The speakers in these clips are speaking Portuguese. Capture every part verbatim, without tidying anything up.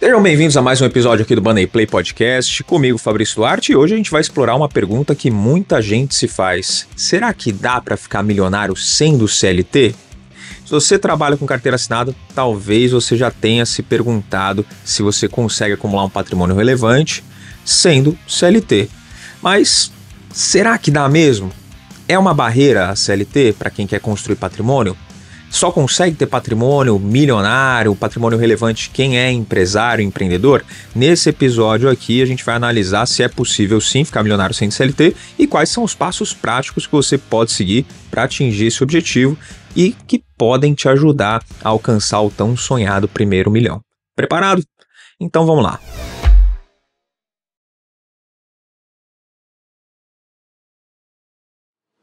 Sejam bem-vindos a mais um episódio aqui do Money Play Podcast, comigo Fabrício Duarte, e hoje a gente vai explorar uma pergunta que muita gente se faz. Será que dá para ficar milionário sendo C L T? Se você trabalha com carteira assinada, talvez você já tenha se perguntado se você consegue acumular um patrimônio relevante sendo C L T. Mas será que dá mesmo? É uma barreira a C L T para quem quer construir patrimônio? Só consegue ter patrimônio milionário, patrimônio relevante quem é empresário, empreendedor? Nesse episódio aqui a gente vai analisar se é possível sim ficar milionário sem C L T e quais são os passos práticos que você pode seguir para atingir esse objetivo e que podem te ajudar a alcançar o tão sonhado primeiro milhão. Preparado? Então vamos lá.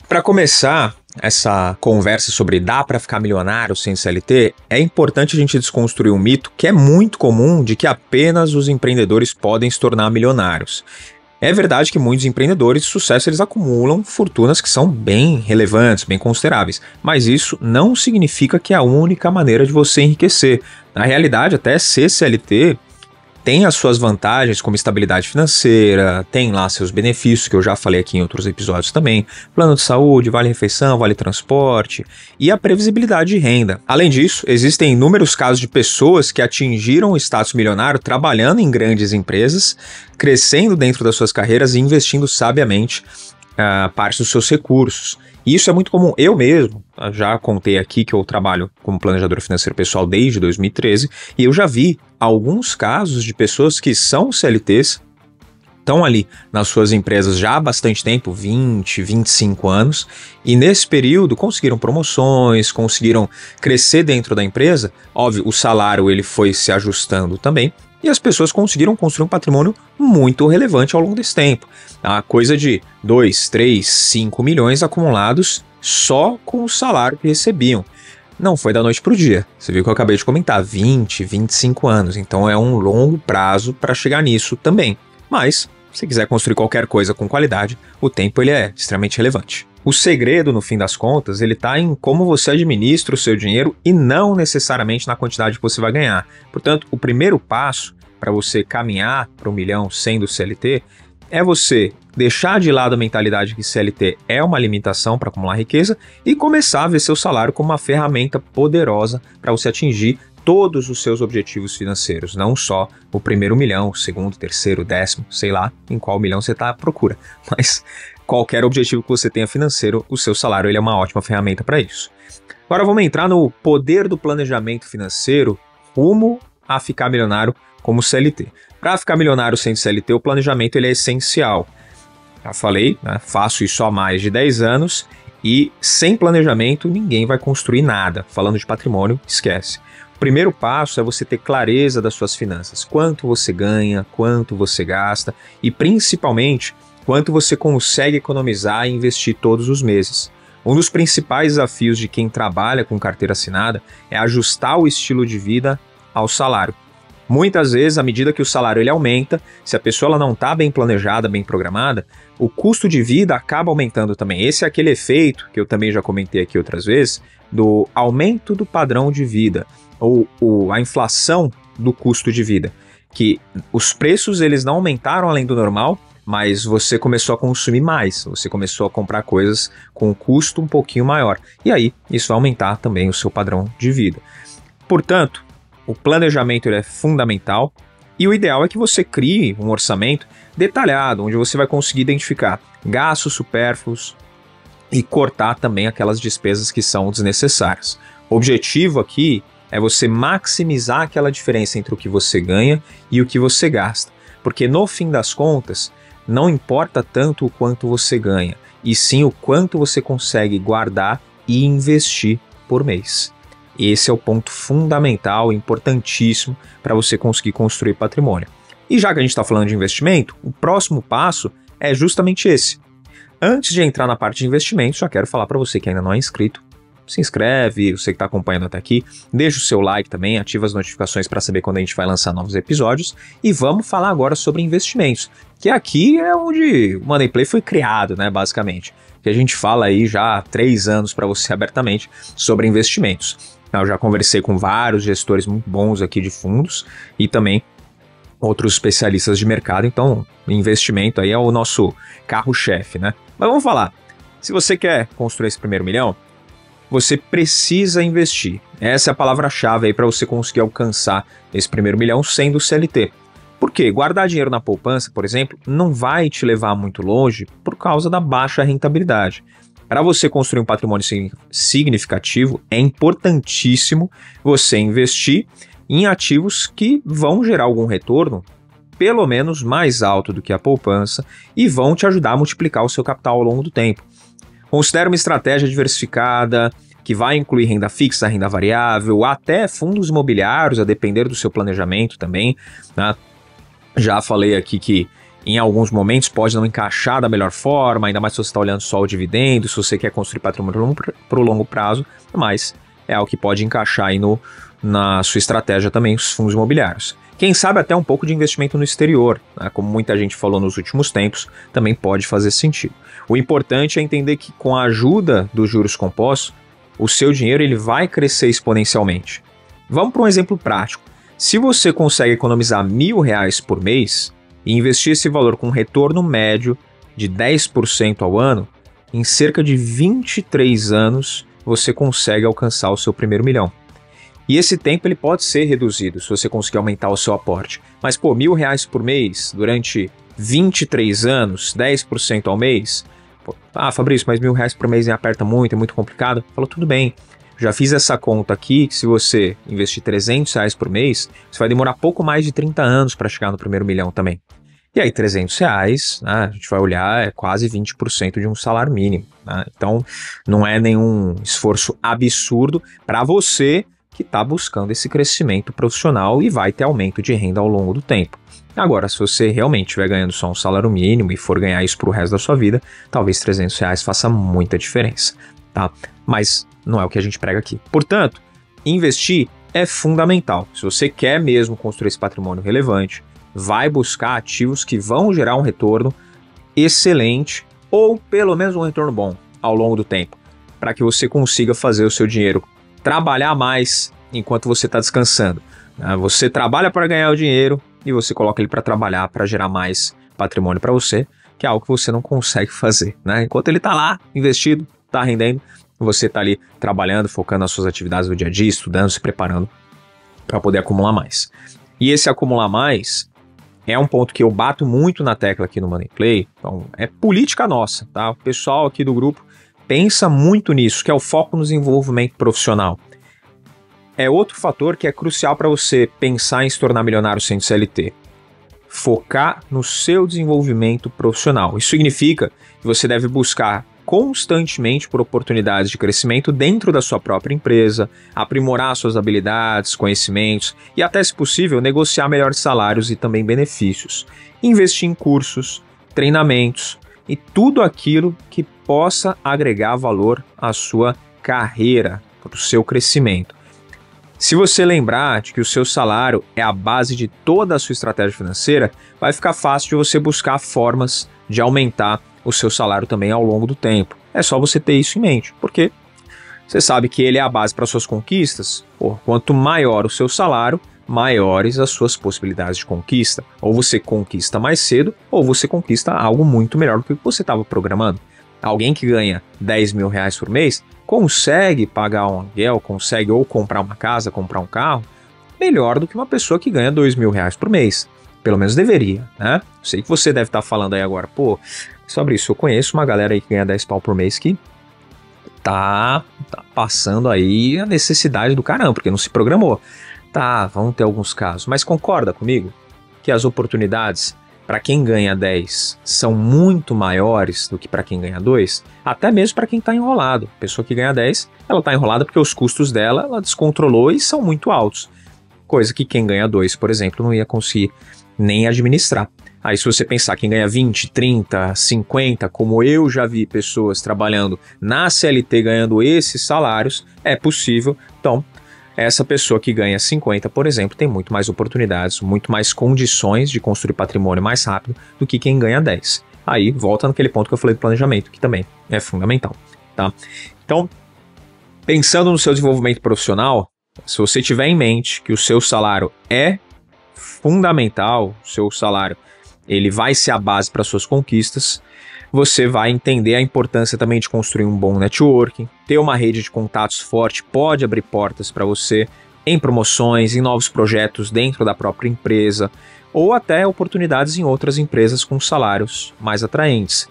Para começar essa conversa sobre dá para ficar milionário sem C L T, é importante a gente desconstruir um mito que é muito comum de que apenas os empreendedores podem se tornar milionários. É verdade que muitos empreendedores de sucesso eles acumulam fortunas que são bem relevantes, bem consideráveis, mas isso não significa que é a única maneira de você enriquecer. Na realidade, até ser C L T tem as suas vantagens, como estabilidade financeira, tem lá seus benefícios, que eu já falei aqui em outros episódios também, plano de saúde, vale-refeição, vale-transporte e a previsibilidade de renda. Além disso, existem inúmeros casos de pessoas que atingiram o status milionário trabalhando em grandes empresas, crescendo dentro das suas carreiras e investindo sabiamente a parte dos seus recursos. E isso é muito comum. Eu mesmo já contei aqui que eu trabalho como planejador financeiro pessoal desde dois mil e treze e eu já vi alguns casos de pessoas que são C L Ts, estão ali nas suas empresas já há bastante tempo, vinte, vinte e cinco anos, e nesse período conseguiram promoções, conseguiram crescer dentro da empresa. Óbvio, o salário ele foi se ajustando também e as pessoas conseguiram construir um patrimônio muito relevante ao longo desse tempo. A coisa de dois, três, cinco milhões acumulados só com o salário que recebiam. Não foi da noite para o dia. Você viu que eu acabei de comentar, vinte, vinte e cinco anos. Então é um longo prazo para chegar nisso também. Mas, se quiser construir qualquer coisa com qualidade, o tempo ele é extremamente relevante. O segredo, no fim das contas, ele está em como você administra o seu dinheiro e não necessariamente na quantidade que você vai ganhar. Portanto, o primeiro passo para você caminhar para um milhão sendo C L T é você deixar de lado a mentalidade que C L T é uma limitação para acumular riqueza e começar a ver seu salário como uma ferramenta poderosa para você atingir todos os seus objetivos financeiros, não só o primeiro milhão, o segundo, terceiro, décimo, sei lá em qual milhão você está à procura, mas qualquer objetivo que você tenha financeiro, o seu salário ele é uma ótima ferramenta para isso. Agora vamos entrar no poder do planejamento financeiro rumo a ficar milionário como C L T. Para ficar milionário sem C L T, o planejamento ele é essencial. Já falei, né? Faço isso há mais de dez anos e sem planejamento ninguém vai construir nada. Falando de patrimônio, esquece. O primeiro passo é você ter clareza das suas finanças, quanto você ganha, quanto você gasta e principalmente quanto você consegue economizar e investir todos os meses. Um dos principais desafios de quem trabalha com carteira assinada é ajustar o estilo de vida ao salário. Muitas vezes, à medida que o salário ele aumenta, se a pessoa ela não está bem planejada, bem programada, o custo de vida acaba aumentando também. Esse é aquele efeito, que eu também já comentei aqui outras vezes, do aumento do padrão de vida, ou, ou a inflação do custo de vida, que os preços eles não aumentaram além do normal, mas você começou a consumir mais, você começou a comprar coisas com um custo um pouquinho maior. E aí, isso vai aumentar também o seu padrão de vida. Portanto, o planejamento ele é fundamental e o ideal é que você crie um orçamento detalhado, onde você vai conseguir identificar gastos supérfluos e cortar também aquelas despesas que são desnecessárias. O objetivo aqui é você maximizar aquela diferença entre o que você ganha e o que você gasta, porque no fim das contas, não importa tanto o quanto você ganha, e sim o quanto você consegue guardar e investir por mês. Esse é o ponto fundamental, importantíssimo para você conseguir construir patrimônio. E já que a gente está falando de investimento, o próximo passo é justamente esse. Antes de entrar na parte de investimento, já quero falar para você que ainda não é inscrito, se inscreve, você que está acompanhando até aqui, deixa o seu like também, ativa as notificações para saber quando a gente vai lançar novos episódios e vamos falar agora sobre investimentos, que aqui é onde o Money Play foi criado, né, basicamente, que a gente fala aí já há três anos para você abertamente sobre investimentos. Eu já conversei com vários gestores muito bons aqui de fundos e também outros especialistas de mercado. Então, investimento aí é o nosso carro-chefe, né? Mas vamos falar, se você quer construir esse primeiro milhão, você precisa investir. Essa é a palavra-chave aí para você conseguir alcançar esse primeiro milhão sendo C L T. Por quê? Guardar dinheiro na poupança, por exemplo, não vai te levar muito longe por causa da baixa rentabilidade. Para você construir um patrimônio significativo, é importantíssimo você investir em ativos que vão gerar algum retorno, pelo menos mais alto do que a poupança, e vão te ajudar a multiplicar o seu capital ao longo do tempo. Considere uma estratégia diversificada, que vai incluir renda fixa, renda variável, até fundos imobiliários, a depender do seu planejamento também, né? Já falei aqui que em alguns momentos pode não encaixar da melhor forma, ainda mais se você está olhando só o dividendo, se você quer construir patrimônio para o longo prazo, mas é algo que pode encaixar aí no, na sua estratégia também, os fundos imobiliários. Quem sabe até um pouco de investimento no exterior, né? Como muita gente falou nos últimos tempos, também pode fazer sentido. O importante é entender que com a ajuda dos juros compostos, o seu dinheiro ele vai crescer exponencialmente. Vamos para um exemplo prático. Se você consegue economizar mil reais por mês e investir esse valor com um retorno médio de dez por cento ao ano, em cerca de vinte e três anos você consegue alcançar o seu primeiro milhão. E esse tempo ele pode ser reduzido se você conseguir aumentar o seu aporte. Mas, pô, mil reais por mês durante vinte e três anos, dez por cento ao mês? Pô, ah, Fabrício, mas mil reais por mês aperta muito, é muito complicado. Falou, tudo bem. Já fiz essa conta aqui, que se você investir trezentos reais por mês, você vai demorar pouco mais de trinta anos para chegar no primeiro milhão também. E aí trezentos reais, né, a gente vai olhar, é quase vinte por cento de um salário mínimo, né? Então, não é nenhum esforço absurdo para você que está buscando esse crescimento profissional e vai ter aumento de renda ao longo do tempo. Agora, se você realmente estiver ganhando só um salário mínimo e for ganhar isso para o resto da sua vida, talvez trezentos reais faça muita diferença, tá? Mas não é o que a gente prega aqui. Portanto, investir é fundamental. Se você quer mesmo construir esse patrimônio relevante, vai buscar ativos que vão gerar um retorno excelente ou pelo menos um retorno bom ao longo do tempo, para que você consiga fazer o seu dinheiro trabalhar mais enquanto você está descansando. Você trabalha para ganhar o dinheiro e você coloca ele para trabalhar, para gerar mais patrimônio para você, que é algo que você não consegue fazer, né? Enquanto ele está lá investido, está rendendo, você está ali trabalhando, focando nas suas atividades do dia a dia, estudando, se preparando para poder acumular mais. E esse acumular mais é um ponto que eu bato muito na tecla aqui no Money Play. Então, é política nossa, tá? O pessoal aqui do grupo pensa muito nisso, que é o foco no desenvolvimento profissional. É outro fator que é crucial para você pensar em se tornar milionário sem C L T. Focar no seu desenvolvimento profissional. Isso significa que você deve buscar constantemente por oportunidades de crescimento dentro da sua própria empresa, aprimorar suas habilidades, conhecimentos e até, se possível, negociar melhores salários e também benefícios. Investir em cursos, treinamentos e tudo aquilo que possa agregar valor à sua carreira, para o seu crescimento. Se você lembrar de que o seu salário é a base de toda a sua estratégia financeira, vai ficar fácil de você buscar formas de aumentar o seu salário também ao longo do tempo. É só você ter isso em mente, porque você sabe que ele é a base para suas conquistas. Pô, quanto maior o seu salário, maiores as suas possibilidades de conquista. Ou você conquista mais cedo, ou você conquista algo muito melhor do que você estava programando. Alguém que ganha dez mil reais por mês consegue pagar um aluguel, consegue ou comprar uma casa, comprar um carro, melhor do que uma pessoa que ganha dois mil reais por mês. Pelo menos deveria, né? Sei que você deve estar falando aí agora, pô, sobre isso, eu conheço uma galera aí que ganha dez pau por mês que tá, tá passando aí a necessidade do caramba, porque não se programou. Tá, vão ter alguns casos, mas concorda comigo que as oportunidades para quem ganha dez são muito maiores do que para quem ganha dois? Até mesmo para quem está enrolado. A pessoa que ganha dez, ela está enrolada porque os custos dela, ela descontrolou e são muito altos. Coisa que quem ganha dois, por exemplo, não ia conseguir nem administrar. Aí, se você pensar quem ganha vinte, trinta, cinquenta, como eu já vi pessoas trabalhando na C L T ganhando esses salários, é possível. Então, essa pessoa que ganha cinquenta, por exemplo, tem muito mais oportunidades, muito mais condições de construir patrimônio mais rápido do que quem ganha dez. Aí, volta naquele ponto que eu falei do planejamento, que também é fundamental, tá? Então, pensando no seu desenvolvimento profissional, se você tiver em mente que o seu salário é fundamental, seu salário, ele vai ser a base para suas conquistas. Você vai entender a importância também de construir um bom networking, ter uma rede de contatos forte pode abrir portas para você em promoções, em novos projetos dentro da própria empresa ou até oportunidades em outras empresas com salários mais atraentes.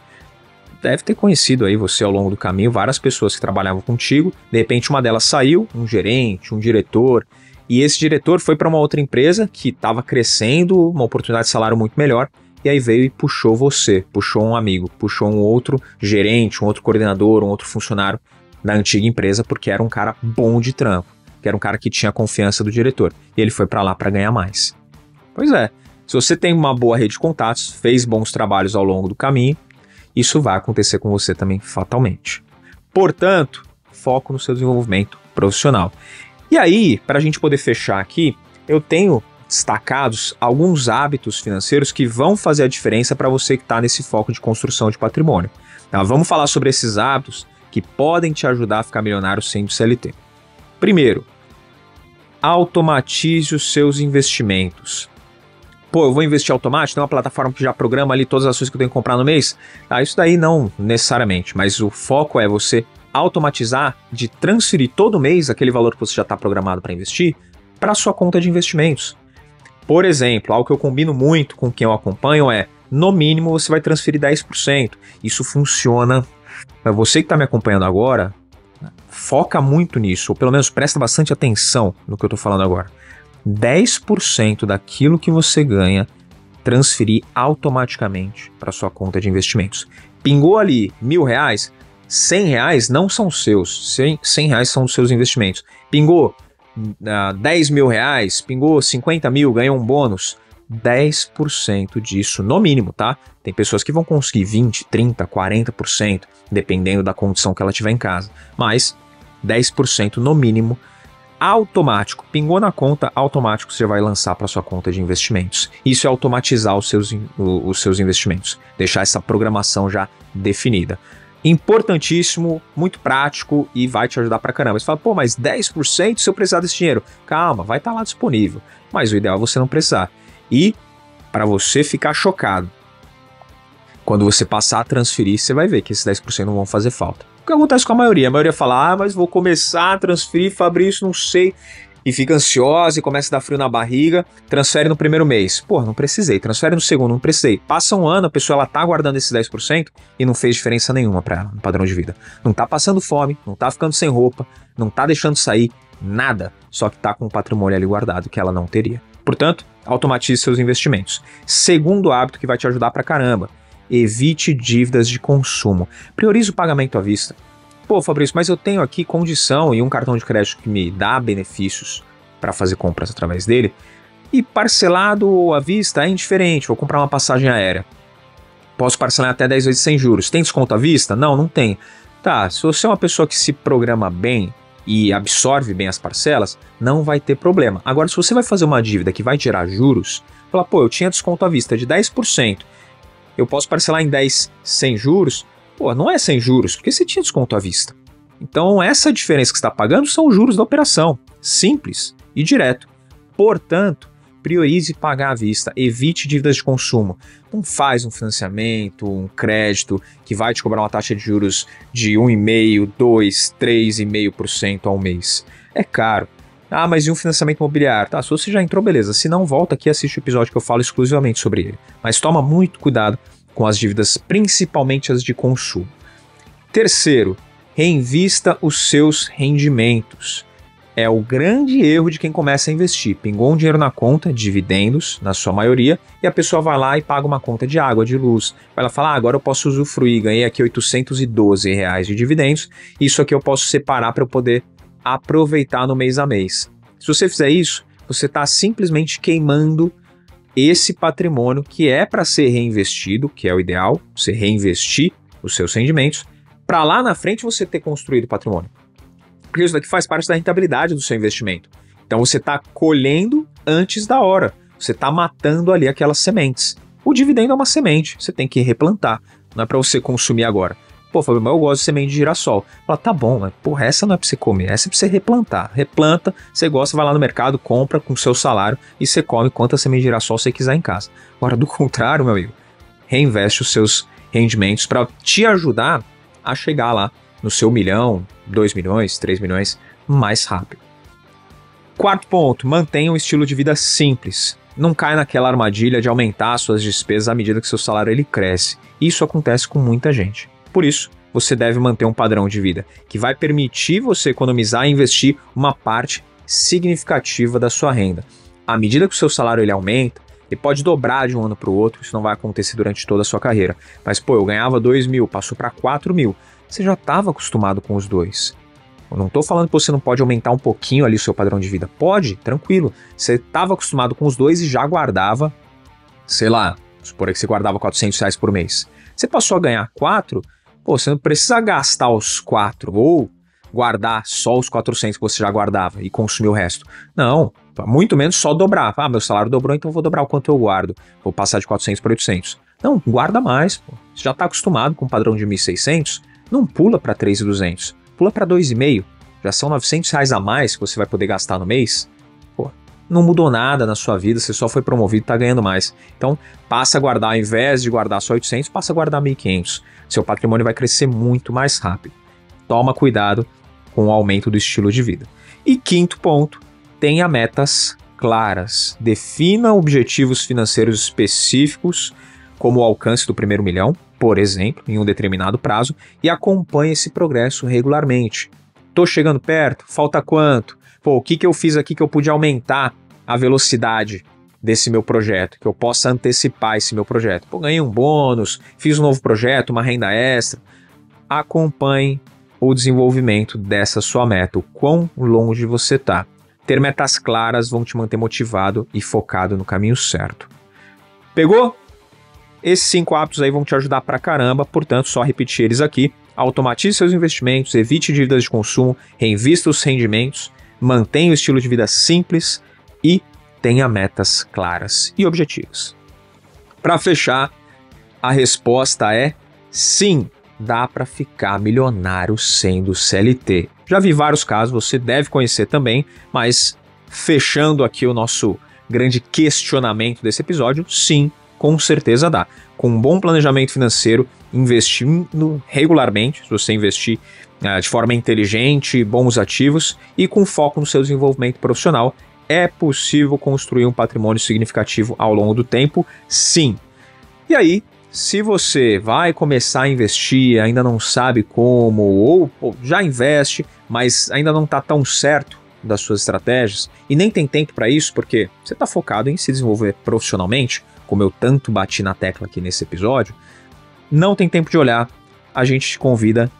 Deve ter conhecido aí você ao longo do caminho várias pessoas que trabalhavam contigo, de repente uma delas saiu, um gerente, um diretor, e esse diretor foi para uma outra empresa que estava crescendo, uma oportunidade de salário muito melhor, e aí veio e puxou você, puxou um amigo, puxou um outro gerente, um outro coordenador, um outro funcionário da antiga empresa, porque era um cara bom de trampo, que era um cara que tinha a confiança do diretor, e ele foi para lá para ganhar mais. Pois é, se você tem uma boa rede de contatos, fez bons trabalhos ao longo do caminho, isso vai acontecer com você também fatalmente. Portanto, foco no seu desenvolvimento profissional. E aí, para a gente poder fechar aqui, eu tenho destacados alguns hábitos financeiros que vão fazer a diferença para você que está nesse foco de construção de patrimônio. Tá? Vamos falar sobre esses hábitos que podem te ajudar a ficar milionário sendo C L T. Primeiro, automatize os seus investimentos. Pô, eu vou investir automático, tem uma plataforma que já programa ali todas as ações que eu tenho que comprar no mês? Ah, isso daí não necessariamente, mas o foco é você automatizar de transferir todo mês aquele valor que você já está programado para investir para a sua conta de investimentos. Por exemplo, algo que eu combino muito com quem eu acompanho é, no mínimo você vai transferir dez por cento. Isso funciona. Você que está me acompanhando agora, foca muito nisso, ou pelo menos presta bastante atenção no que eu estou falando agora. dez por cento daquilo que você ganha, transferir automaticamente para sua conta de investimentos. Pingou ali mil reais, cem reais não são seus, cem, cem reais são os seus investimentos. Pingou uh, dez mil reais, pingou cinquenta mil, ganhou um bônus, dez por cento disso no mínimo, tá? Tem pessoas que vão conseguir vinte por cento, trinta por cento, quarenta por cento, dependendo da condição que ela tiver em casa, mas dez por cento no mínimo automático, pingou na conta, automático você vai lançar para sua conta de investimentos. Isso é automatizar os seus, os seus investimentos, deixar essa programação já definida. Importantíssimo, muito prático e vai te ajudar pra caramba. Você fala, pô, mas dez por cento se eu precisar desse dinheiro? Calma, vai estar lá disponível, mas o ideal é você não precisar. E para você ficar chocado, quando você passar a transferir, você vai ver que esses dez por cento não vão fazer falta. O que acontece com a maioria? A maioria fala, ah, mas vou começar a transferir, Fabrício, não sei. E fica ansiosa e começa a dar frio na barriga, transfere no primeiro mês. Pô, não precisei. Transfere no segundo, não precisei. Passa um ano, a pessoa ela tá guardando esses dez por cento e não fez diferença nenhuma para ela no padrão de vida. Não tá passando fome, não tá ficando sem roupa, não tá deixando sair nada, só que tá com um patrimônio ali guardado que ela não teria. Portanto, automatize seus investimentos. Segundo hábito que vai te ajudar pra caramba. Evite dívidas de consumo. Priorize o pagamento à vista. Pô, Fabrício, mas eu tenho aqui condição e um cartão de crédito que me dá benefícios para fazer compras através dele. E parcelado ou à vista é indiferente. Vou comprar uma passagem aérea. Posso parcelar até dez vezes sem juros. Tem desconto à vista? Não, não tem. Tá, se você é uma pessoa que se programa bem e absorve bem as parcelas, não vai ter problema. Agora, se você vai fazer uma dívida que vai gerar juros, fala, pô, eu tinha desconto à vista de dez por cento. Eu posso parcelar em dez sem juros? Pô, não é sem juros, porque você tinha desconto à vista. Então, essa diferença que você está pagando são os juros da operação. Simples e direto. Portanto, priorize pagar à vista. Evite dívidas de consumo. Não faz um financiamento, um crédito, que vai te cobrar uma taxa de juros de um vírgula cinco por cento, dois por cento, três vírgula cinco por cento ao mês. É caro. Ah, mas e um financiamento imobiliário? Tá, se você já entrou, beleza. Se não, volta aqui e assiste o episódio que eu falo exclusivamente sobre ele. Mas toma muito cuidado com as dívidas, principalmente as de consumo. Terceiro, reinvista os seus rendimentos. É o grande erro de quem começa a investir. Pingou um dinheiro na conta, dividendos, na sua maioria, e a pessoa vai lá e paga uma conta de água, de luz. Ela fala, ah, agora eu posso usufruir, ganhei aqui oitocentos e doze reais de dividendos, isso aqui eu posso separar para eu poder aproveitar no mês a mês. Se você fizer isso, você está simplesmente queimando esse patrimônio que é para ser reinvestido, que é o ideal, você reinvestir os seus rendimentos, para lá na frente você ter construído patrimônio. Porque isso daqui faz parte da rentabilidade do seu investimento. Então você está colhendo antes da hora, você está matando ali aquelas sementes. O dividendo é uma semente, você tem que replantar, não é para você consumir agora. pô, Fábio, mas eu gosto de semente de girassol. Fala, tá bom, mas porra, essa não é pra você comer, essa é pra você replantar. Replanta, você gosta, vai lá no mercado, compra com o seu salário e você come quanta semente de girassol você quiser em casa. Agora, do contrário, meu amigo, reinveste os seus rendimentos para te ajudar a chegar lá no seu milhão, dois milhões, três milhões mais rápido. Quarto ponto, mantenha um estilo de vida simples. Não cai naquela armadilha de aumentar suas despesas à medida que seu salário ele cresce. Isso acontece com muita gente. Por isso, você deve manter um padrão de vida que vai permitir você economizar e investir uma parte significativa da sua renda. À medida que o seu salário ele aumenta, ele pode dobrar de um ano para o outro, isso não vai acontecer durante toda a sua carreira. Mas, pô, eu ganhava dois mil, passou para quatro mil. Você já estava acostumado com os dois. Eu não estou falando que você não pode aumentar um pouquinho ali o seu padrão de vida. Pode, tranquilo. Você estava acostumado com os dois e já guardava, sei lá, supor que você guardava quatrocentos reais por mês. Você passou a ganhar quatro, pô, você não precisa gastar os quatro ou guardar só os quatrocentos que você já guardava e consumir o resto. Não, muito menos só dobrar. Ah, meu salário dobrou, então eu vou dobrar o quanto eu guardo. Vou passar de quatrocentos para oitocentos. Não, guarda mais. Pô. Você já está acostumado com o padrão de mil e seiscentos, não pula para três mil e duzentos. Pula para dois e meio, já são novecentos reais a mais que você vai poder gastar no mês. Pô, não mudou nada na sua vida, você só foi promovido e está ganhando mais. Então, passa a guardar, ao invés de guardar só oitocentos, passa a guardar mil e quinhentos. Seu patrimônio vai crescer muito mais rápido. Toma cuidado com o aumento do estilo de vida. E quinto ponto, tenha metas claras. Defina objetivos financeiros específicos, como o alcance do primeiro milhão, por exemplo, em um determinado prazo, e acompanhe esse progresso regularmente. Estou chegando perto? Falta quanto? Pô, o que, que eu fiz aqui que eu pude aumentar a velocidade desse meu projeto, que eu possa antecipar esse meu projeto? Pô, ganhei um bônus, fiz um novo projeto, uma renda extra. Acompanhe o desenvolvimento dessa sua meta, o quão longe você está. Ter metas claras vão te manter motivado e focado no caminho certo. Pegou? Esses cinco hábitos aí vão te ajudar pra caramba, portanto, só repetir eles aqui. Automatize seus investimentos, evite dívidas de consumo, reinvista os rendimentos, mantenha o estilo de vida simples e tenha metas claras e objetivos. Para fechar, a resposta é sim, dá para ficar milionário sendo C L T. Já vi vários casos, você deve conhecer também, mas fechando aqui o nosso grande questionamento desse episódio, sim, com certeza dá. Com um bom planejamento financeiro, investindo regularmente, se você investir uh, de forma inteligente, bons ativos e com foco no seu desenvolvimento profissional, é possível construir um patrimônio significativo ao longo do tempo, sim. E aí, se você vai começar a investir, ainda não sabe como, ou pô, já investe, mas ainda não está tão certo das suas estratégias e nem tem tempo para isso porque você está focado em se desenvolver profissionalmente, como eu tanto bati na tecla aqui nesse episódio, não tem tempo de olhar, a gente te convida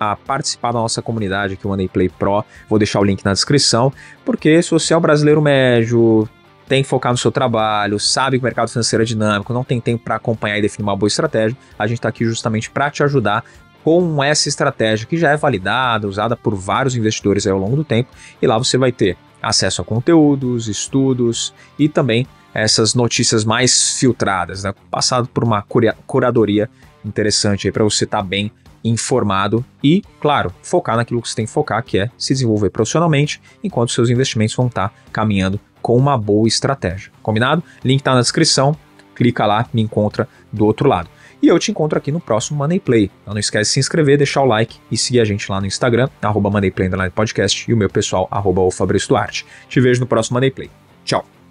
a participar da nossa comunidade aqui, o Money Play Pro, vou deixar o link na descrição, porque se você é um brasileiro médio, tem que focar no seu trabalho, sabe que o mercado financeiro é dinâmico, não tem tempo para acompanhar e definir uma boa estratégia, a gente está aqui justamente para te ajudar com essa estratégia que já é validada, usada por vários investidores aí ao longo do tempo, e lá você vai ter acesso a conteúdos, estudos e também essas notícias mais filtradas, né? Passado por uma curadoria interessante aí para você estar tá bem informado e, claro, focar naquilo que você tem que focar, que é se desenvolver profissionalmente, enquanto seus investimentos vão estar tá caminhando com uma boa estratégia. Combinado? Link está na descrição, clica lá, me encontra do outro lado. E eu te encontro aqui no próximo Money Play. Então não esquece de se inscrever, deixar o like e seguir a gente lá no Instagram, arroba Money Play Podcast, e o meu pessoal, arroba o Fabrício Duarte. Te vejo no próximo Money Play. Tchau!